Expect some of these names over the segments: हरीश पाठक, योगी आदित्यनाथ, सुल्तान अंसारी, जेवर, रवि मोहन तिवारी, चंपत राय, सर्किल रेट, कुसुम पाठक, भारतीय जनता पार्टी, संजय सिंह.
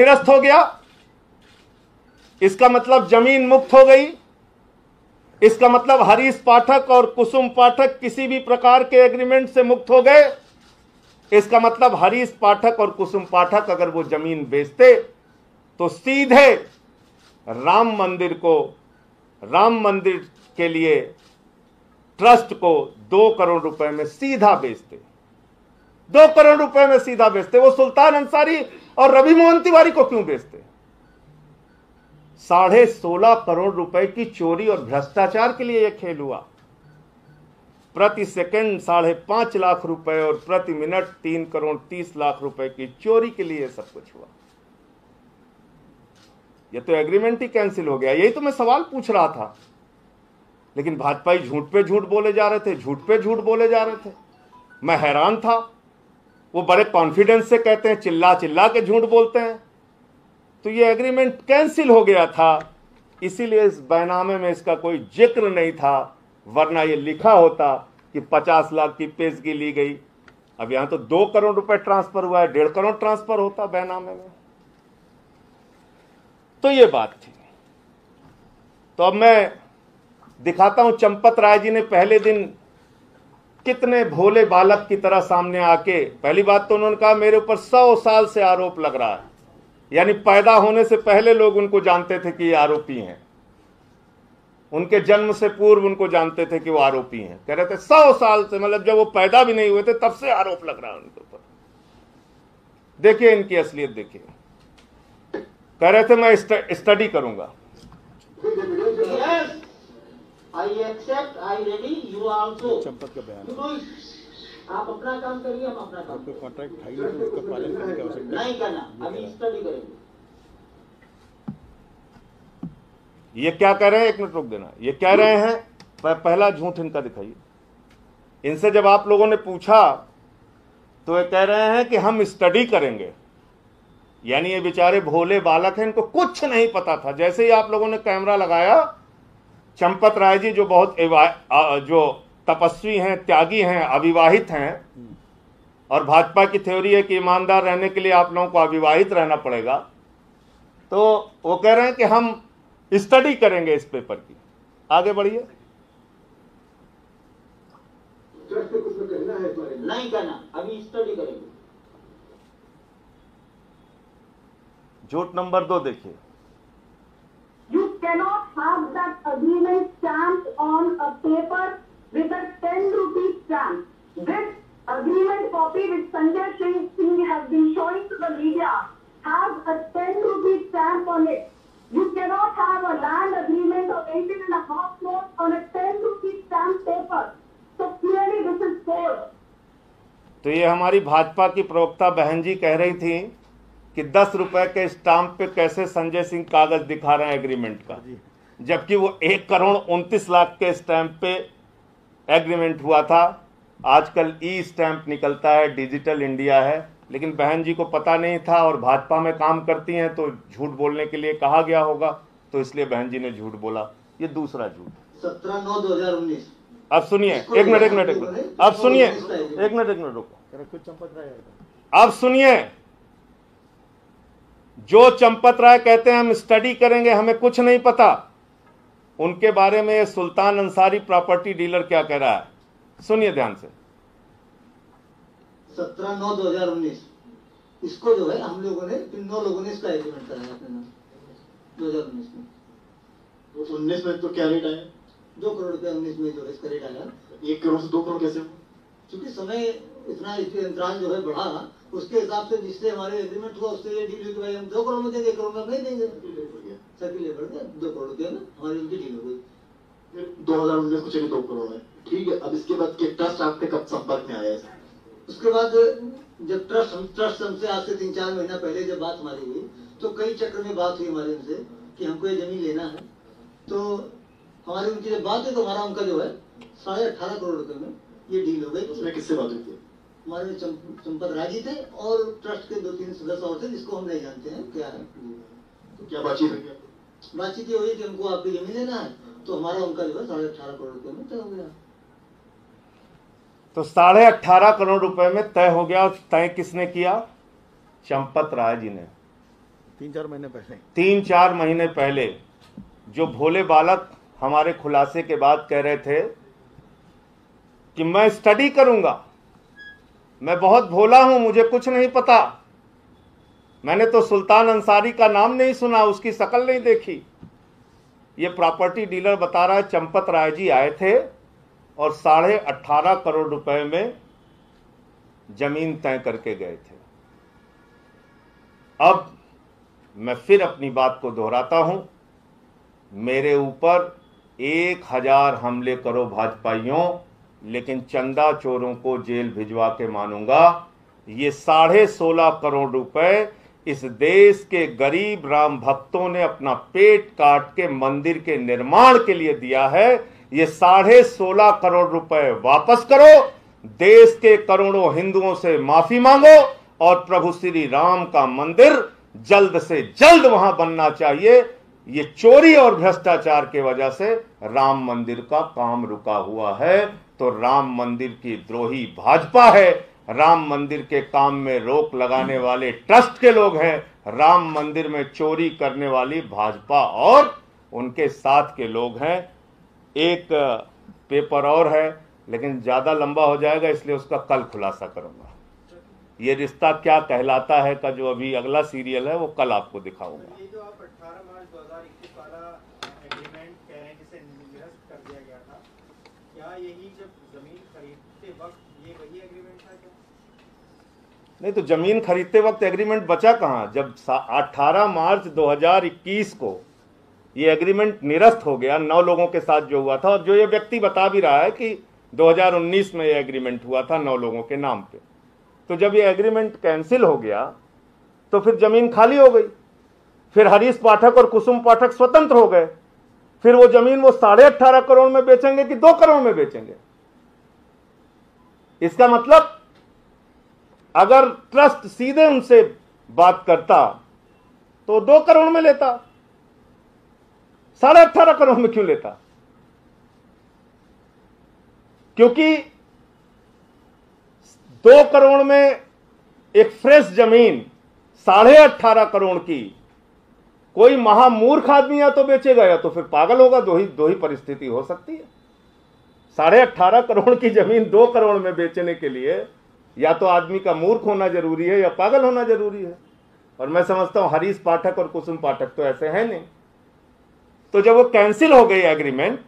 निरस्त हो गया, इसका मतलब जमीन मुक्त हो गई, इसका मतलब हरीश पाठक और कुसुम पाठक किसी भी प्रकार के एग्रीमेंट से मुक्त हो गए। इसका मतलब हरीश पाठक और कुसुम पाठक अगर वो जमीन बेचते तो सीधे राम मंदिर के लिए ट्रस्ट को 2 करोड़ रुपए में सीधा बेचते, 2 करोड़ रुपए में सीधा बेचते। वो सुल्तान अंसारी और रवि मोहन तिवारी को क्यों बेचते? 16.5 करोड़ रुपए की चोरी और भ्रष्टाचार के लिए यह खेल हुआ। प्रति सेकंड 5.5 लाख रुपए और प्रति मिनट 3 करोड़ 30 लाख रुपए की चोरी के लिए सब कुछ हुआ। यह तो एग्रीमेंट ही कैंसिल हो गया। यही तो मैं सवाल पूछ रहा था, लेकिन भाजपाई झूठ पे झूठ बोले जा रहे थे, मैं हैरान था। वो बड़े कॉन्फिडेंस से कहते हैं, चिल्ला चिल्ला के झूठ बोलते हैं। तो ये एग्रीमेंट कैंसिल हो गया था, इसीलिए इस बैनामे में इसका कोई जिक्र नहीं था, वरना ये लिखा होता कि 50 लाख की पेशगी ली गई। अब यहाँ तो 2 करोड़ रुपए ट्रांसफर हुआ है, 1.5 करोड़ ट्रांसफर होता बैनामे में। तो ये बात थी। तो अब मैं दिखाता हूँ, चंपत राय जी ने पहले दिन कितने भोले बालक की तरह सामने आके, पहली बात तो उन्होंने कहा मेरे ऊपर 100 साल से आरोप लग रहा है, यानी पैदा होने से पहले लोग उनको जानते थे कि ये आरोपी हैं, उनके जन्म से पूर्व उनको जानते थे कि वो आरोपी हैं। कह रहे थे 100 साल से, मतलब जब वो पैदा भी नहीं हुए थे तब से आरोप लग रहा है उनके ऊपर। देखिए इनकी असलियत देखिए। कह रहे थे मैं स्टडी करूंगा। चंपत का बयान, आप अपना काम करिए, हम अपना काम करेंगे। कॉन्ट्रैक्ट था ही नहीं तो उसका पालन करने की आवश्यकता नहीं करना, अभी स्टडी करेंगे। ये क्या कह रहे हैं, एक मिनट रोक देना। ये कह रहे हैं, पहला झूठ इनका दिखाइए। इनसे जब आप लोगों ने पूछा तो ये कह रहे हैं कि हम स्टडी करेंगे, यानी ये बेचारे भोले बालक हैं, इनको कुछ नहीं पता था। जैसे ही आप लोगों ने कैमरा लगाया, चंपत राय जी जो बहुत जो तपस्वी हैं, त्यागी हैं, अविवाहित हैं, और भाजपा की थ्योरी है कि ईमानदार रहने के लिए आप लोगों को अविवाहित रहना पड़ेगा, तो वो कह रहे हैं कि हम स्टडी करेंगे इस पेपर की। आगे बढ़िए। ट्रस्ट पे कुछ कहना है तो नहीं कहना, अभी स्टडी करेंगे। झूठ नंबर 2 देखिए। You cannot have that agreement stamped on a paper with a 10 rupee stamp. This agreement copy which Sanjay Singh has been showing to the media has a 10 rupee stamp on it. You cannot have a land agreement of 18.5 crore on a 10 rupee stamp paper. So clearly this is fraud. तो ये हमारी भाजपा की प्रवक्ता बहन जी कह रही थी कि 10 रुपए के स्टाम्प पे कैसे संजय सिंह कागज दिखा रहे हैं एग्रीमेंट का, जबकि वो 1 करोड़ 29 लाख के स्टैम्प पे एग्रीमेंट हुआ था। आजकल ई स्टैम्प निकलता है, डिजिटल इंडिया है, लेकिन बहन जी को पता नहीं था, और भाजपा में काम करती हैं तो झूठ बोलने के लिए कहा गया होगा, तो इसलिए बहन जी ने झूठ बोला। ये दूसरा झूठ। 17/9/2019। अब सुनिए, एक मिनट रुको। अब सुनिए, जो चंपत राय कहते हैं हम स्टडी करेंगे, हमें कुछ नहीं पता, उनके बारे में सुल्तान अंसारी प्रॉपर्टी डीलर क्या कह रहा है। सुनिए ध्यान से। 17/9/2019 इसको जो है हम लोगों ने 9 लोगों ने इसका एग्रीमेंट कराया अपने नाम 2019 में। तो 19 में तो क्या रेट आया? 2 करोड़ रुपया 19 में जो है इसका रेट आया। 1 करोड़ से 2 करोड़ कैसे? क्योंकि समय इतना अंतराल जो है बढ़ा, उसके हिसाब से जिससे हमारे एग्रीमेंट हुआ उससे ये डील हुई, हम 2 करोड़ में देंगे, 1 करोड़ में नहीं देंगे। 2 करोड़ में हमारी उनकी डील हो गई। 2019 को चलिए 2 करोड़ में, ठीक है। अब इसके बाद के ट्रस्ट आपके कब संपर्क में आया? उसके बाद जब ट्रस्ट हमसे आज से 3-4 महीना पहले जब बात हमारी हुई, तो कई चक्र में बात हुई हमारे उनसे कि हमको ये जमीन लेना है, तो हमारी उनकी जब बात हुई तो हमारा उनका जो है 18.5 करोड़ रुपए में ये डील हो गई। उसमें किससे बात हुई थी? हमारे चंपत राय जी थे और ट्रस्ट के 2-3 सदस्य और थे, जिसको हम नहीं जानते हैं क्या है। तो क्या बातचीत ये हुई कि हमको आपकी जमीन लेना है, तो हमारा उनका जो है 18.5 करोड़ रुपए में तय हो गया। तो 18.5 करोड़ रुपए में तय हो गया। और तय किसने किया? चंपत राय जी ने। तीन चार महीने पहले जो भोले बालक हमारे खुलासे के बाद कह रहे थे कि मैं स्टडी करूंगा, मैं बहुत भोला हूं, मुझे कुछ नहीं पता, मैंने तो सुल्तान अंसारी का नाम नहीं सुना, उसकी शक्ल नहीं देखी। ये प्रॉपर्टी डीलर बता रहा है, चंपत राय जी आए थे और 18.5 करोड़ रुपए में जमीन तय करके गए थे। अब मैं फिर अपनी बात को दोहराता हूं, मेरे ऊपर 1000 हमले करो भाजपाइयों, लेकिन चंदा चोरों को जेल भिजवा के मानूंगा। ये 16.5 करोड़ रुपए इस देश के गरीब राम भक्तों ने अपना पेट काट के मंदिर के निर्माण के लिए दिया है। ये 16.5 करोड़ रुपए वापस करो, देश के करोड़ों हिंदुओं से माफी मांगो और प्रभु श्री राम का मंदिर जल्द से जल्द वहां बनना चाहिए। ये चोरी और भ्रष्टाचार के वजह से राम मंदिर का काम रुका हुआ है। तो राम मंदिर की द्रोही भाजपा है, राम मंदिर के काम में रोक लगाने वाले ट्रस्ट के लोग हैं, राम मंदिर में चोरी करने वाली भाजपा और उनके साथ के लोग हैं। एक पेपर और है, लेकिन ज़्यादा लंबा हो जाएगा, इसलिए उसका कल खुलासा करूंगा। ये रिश्ता क्या कहलाता है का जो अभी अगला सीरियल है वो कल आपको दिखाऊंगा। ये जो आप 18 मार्च 2021 वाला एग्रीमेंट कह रहे हैं जिसे निरस्त कर दिया गया था, क्या यही जब जमीन खरीदते वक्त ये वही एग्रीमेंट था क्या? नहीं तो जमीन खरीदते वक्त एग्रीमेंट बचा कहाँ? जब 18 मार्च 2021 को ये एग्रीमेंट निरस्त हो गया 9 लोगों के साथ जो हुआ था, और जो ये व्यक्ति बता भी रहा है कि 2019 में ये एग्रीमेंट हुआ था 9 लोगों के नाम पे, तो जब ये एग्रीमेंट कैंसिल हो गया तो फिर जमीन खाली हो गई। फिर हरीश पाठक और कुसुम पाठक स्वतंत्र हो गए। फिर वो जमीन वो 18.5 करोड़ में बेचेंगे कि 2 करोड़ में बेचेंगे? इसका मतलब अगर ट्रस्ट सीधे उनसे बात करता तो 2 करोड़ में लेता, 18.5 करोड़ में क्यों लेता? क्योंकि 2 करोड़ में एक फ्रेश जमीन 18.5 करोड़ की कोई महामूर्ख आदमी या तो बेचेगा या तो फिर पागल होगा। दो ही परिस्थिति हो सकती है। 18.5 करोड़ की जमीन 2 करोड़ में बेचने के लिए या तो आदमी का मूर्ख होना जरूरी है या पागल होना जरूरी है। और मैं समझता हूं हरीश पाठक और कुसुम पाठक तो ऐसे हैं नहीं। तो जब वो कैंसिल हो गई एग्रीमेंट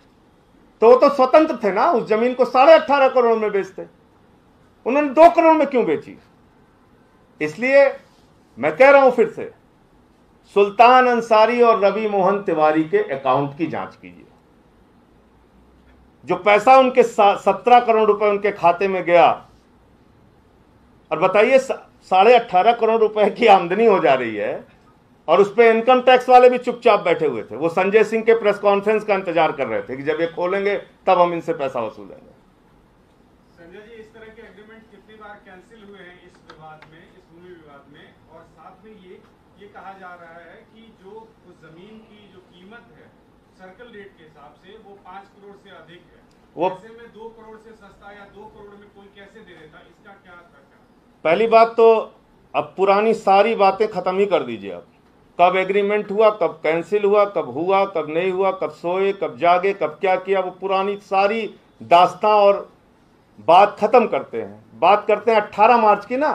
तो वो तो स्वतंत्र थे ना, उस जमीन को 18.5 करोड़ में बेचते, उन्होंने 2 करोड़ में क्यों बेची? इसलिए मैं कह रहा हूं फिर से, सुल्तान अंसारी और रवि मोहन तिवारी के अकाउंट की जांच कीजिए। जो पैसा उनके 17 करोड़ रुपए उनके खाते में गया, और बताइए 18.5 करोड़ रुपए की आमदनी हो जा रही है और उस पर इनकम टैक्स वाले भी चुपचाप बैठे हुए थे। वो संजय सिंह के प्रेस कॉन्फ्रेंस का इंतजार कर रहे थे कि जब ये खोलेंगे तब हम इनसे पैसा वसूलेंगे। संजय जी, इस तरह के एग्रीमेंट कितनी बार कैंसिल हुए हैं इस विवाद में, इस भूमि विवाद में, और साथ में ये कहा जा रहा है कि जो उस जमीन की जो कीमत है सर्कल रेट के हिसाब से वो 5 करोड़ से अधिक है, ऐसे में 2 करोड़ से सस्ता या 2 करोड़ में कोई कैसे दे देता? इसका क्या तर्क है? पहली बात तो अब पुरानी सारी बातें खत्म ही कर दीजिए। आप कब एग्रीमेंट हुआ, कब कैंसिल हुआ, कब नहीं हुआ, कब सोए, कब जागे, कब क्या किया, वो पुरानी सारी दास्तां और बात खत्म करते हैं। बात करते हैं 18 मार्च की ना,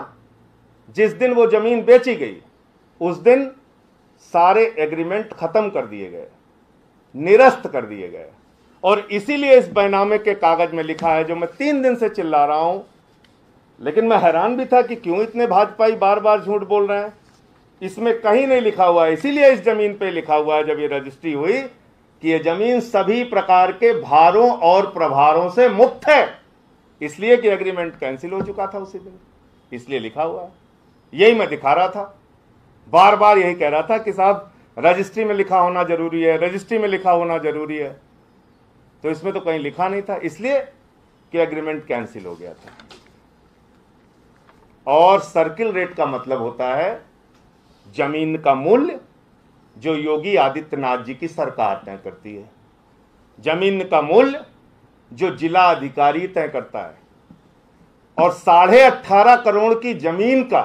जिस दिन वो जमीन बेची गई उस दिन सारे एग्रीमेंट खत्म कर दिए गए, निरस्त कर दिए गए। और इसीलिए इस बैनामे के कागज में लिखा है जो मैं 3 दिन से चिल्ला रहा हूं, लेकिन मैं हैरान भी था कि क्यों इतने भाजपाई बार बार झूठ बोल रहे हैं। इसमें कहीं नहीं लिखा हुआ है, इसीलिए इस जमीन पे लिखा हुआ है जब ये रजिस्ट्री हुई कि ये जमीन सभी प्रकार के भारों और प्रभारों से मुक्त है, इसलिए कि एग्रीमेंट कैंसिल हो चुका था उसी दिन, इसलिए लिखा हुआ है। यही मैं दिखा रहा था, बार बार यही कह रहा था कि साहब रजिस्ट्री में लिखा होना जरूरी है, रजिस्ट्री में लिखा होना जरूरी है, तो इसमें तो कहीं लिखा नहीं था, इसलिए कि एग्रीमेंट कैंसिल हो गया था। और सर्किल रेट का मतलब होता है जमीन का मूल्य जो योगी आदित्यनाथ जी की सरकार तय करती है, जमीन का मूल्य जो जिला अधिकारी तय करता है। और 18.5 करोड़ की जमीन का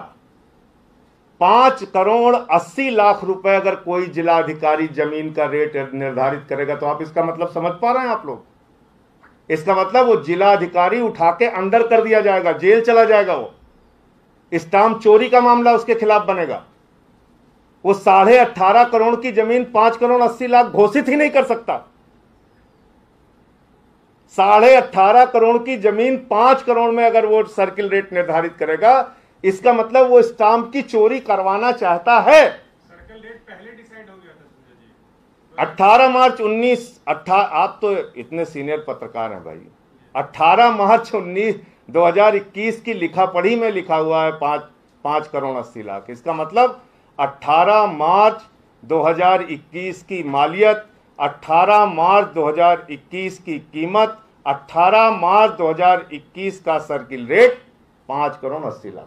5,80,00,000 रुपए अगर कोई जिलाधिकारी जमीन का रेट निर्धारित करेगा तो आप इसका मतलब समझ पा रहे हैं आप लोग, इसका मतलब वो जिलाधिकारी उठा के अंदर कर दिया जाएगा, जेल चला जाएगा, वो स्टाम्प चोरी का मामला उसके खिलाफ बनेगा। वो 18.5 करोड़ की जमीन 5,80,00,000 घोषित ही नहीं कर सकता। 18.5 करोड़ की जमीन 5 करोड़ में अगर वो सर्किल रेट निर्धारित करेगा, इसका मतलब वो स्टाम्प की चोरी करवाना चाहता है। सर्किल रेट पहले डिसाइड हो गया था संजय जी, 18 मार्च 19 आप तो इतने सीनियर पत्रकार हैं भाई, 18 मार्च 2021 की लिखा पढ़ी में लिखा हुआ है 5,80,00,000। इसका मतलब 18 मार्च 2021 की मालियत, 18 मार्च 2021 की कीमत, 18 मार्च 2021 का सर्किल रेट 5,80,00,000।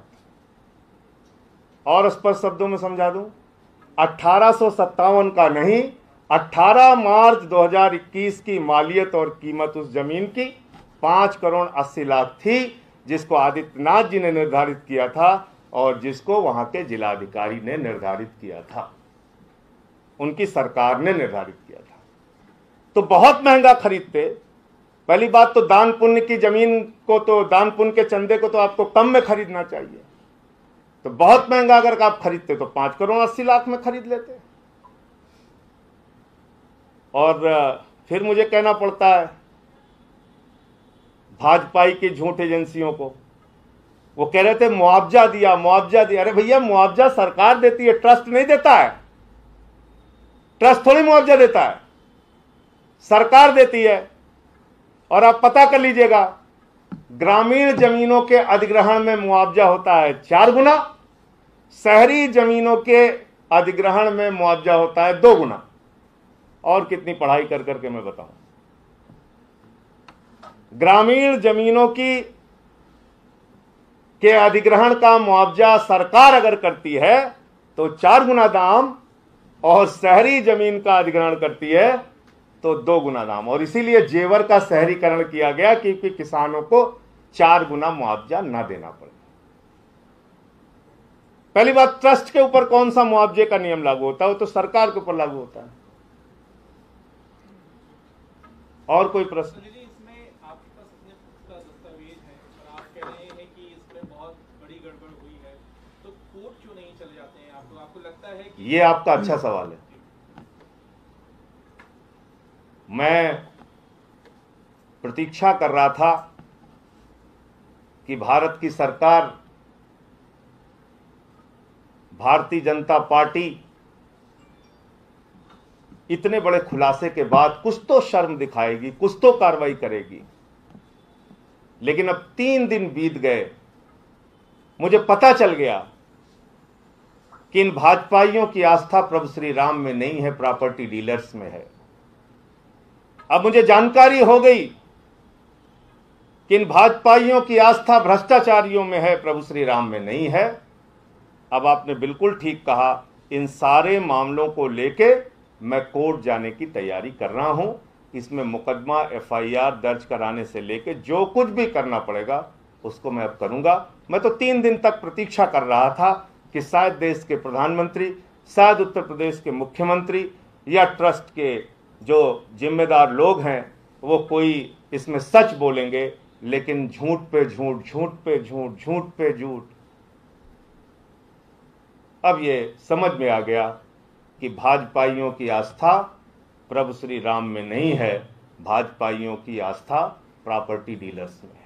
और स्पष्ट शब्दों में समझा दूं, 1857 का नहीं, 18 मार्च 2021 की मालियत और कीमत उस जमीन की 5,80,00,000 थी, जिसको आदित्यनाथ जी ने निर्धारित किया था और जिसको वहां के जिलाधिकारी ने निर्धारित किया था, उनकी सरकार ने निर्धारित किया था। तो बहुत महंगा खरीदते। पहली बात तो दान पुण्य की जमीन को, तो दान पुण्य के चंदे को तो आपको कम में खरीदना चाहिए। तो बहुत महंगा अगर आप खरीदते तो 5,80,00,000 में खरीद लेते। और फिर मुझे कहना पड़ता है भाजपा की झूठ एजेंसियों को, वो कह रहे थे मुआवजा दिया, मुआवजा दिया। अरे भैया, मुआवजा सरकार देती है, ट्रस्ट नहीं देता है। ट्रस्ट थोड़ी मुआवजा देता है, सरकार देती है। और आप पता कर लीजिएगा, ग्रामीण जमीनों के अधिग्रहण में मुआवजा होता है 4 गुना, शहरी जमीनों के अधिग्रहण में मुआवजा होता है 2 गुना। और कितनी पढ़ाई कर करके मैं बताऊं, ग्रामीण जमीनों की के अधिग्रहण का मुआवजा सरकार अगर करती है तो 4 गुना दाम, और शहरी जमीन का अधिग्रहण करती है तो 2 गुना दाम। और इसीलिए जेवर का शहरीकरण किया गया, क्योंकि किसानों को 4 गुना मुआवजा ना देना पड़े। पहली बात, ट्रस्ट के ऊपर कौन सा मुआवजे का नियम लागू होता है, वो तो सरकार के ऊपर लागू होता है। और कोई प्रश्न? ये आपका अच्छा सवाल है। मैं प्रतीक्षा कर रहा था कि भारत की सरकार, भारतीय जनता पार्टी इतने बड़े खुलासे के बाद कुछ तो शर्म दिखाएगी, कुछ तो कार्रवाई करेगी। लेकिन अब 3 दिन बीत गए, मुझे पता चल गया कि इन भाजपाइयों की आस्था प्रभु श्री राम में नहीं है, प्रॉपर्टी डीलर्स में है। अब मुझे जानकारी हो गई कि इन भाजपाइयों की आस्था भ्रष्टाचारियों में है, प्रभु श्री राम में नहीं है। अब आपने बिल्कुल ठीक कहा, इन सारे मामलों को लेके मैं कोर्ट जाने की तैयारी कर रहा हूं। इसमें मुकदमा एफआईआर दर्ज कराने से लेके जो कुछ भी करना पड़ेगा उसको मैं अब करूंगा। मैं तो 3 दिन तक प्रतीक्षा कर रहा था कि शायद देश के प्रधानमंत्री, शायद उत्तर प्रदेश के मुख्यमंत्री या ट्रस्ट के जो जिम्मेदार लोग हैं वो कोई इसमें सच बोलेंगे। लेकिन झूठ पे झूठ, झूठ पे झूठ, झूठ पे झूठ। अब ये समझ में आ गया कि भाजपाइयों की आस्था प्रभु श्री राम में नहीं है, भाजपाइयों की आस्था प्रॉपर्टी डीलर्स में है।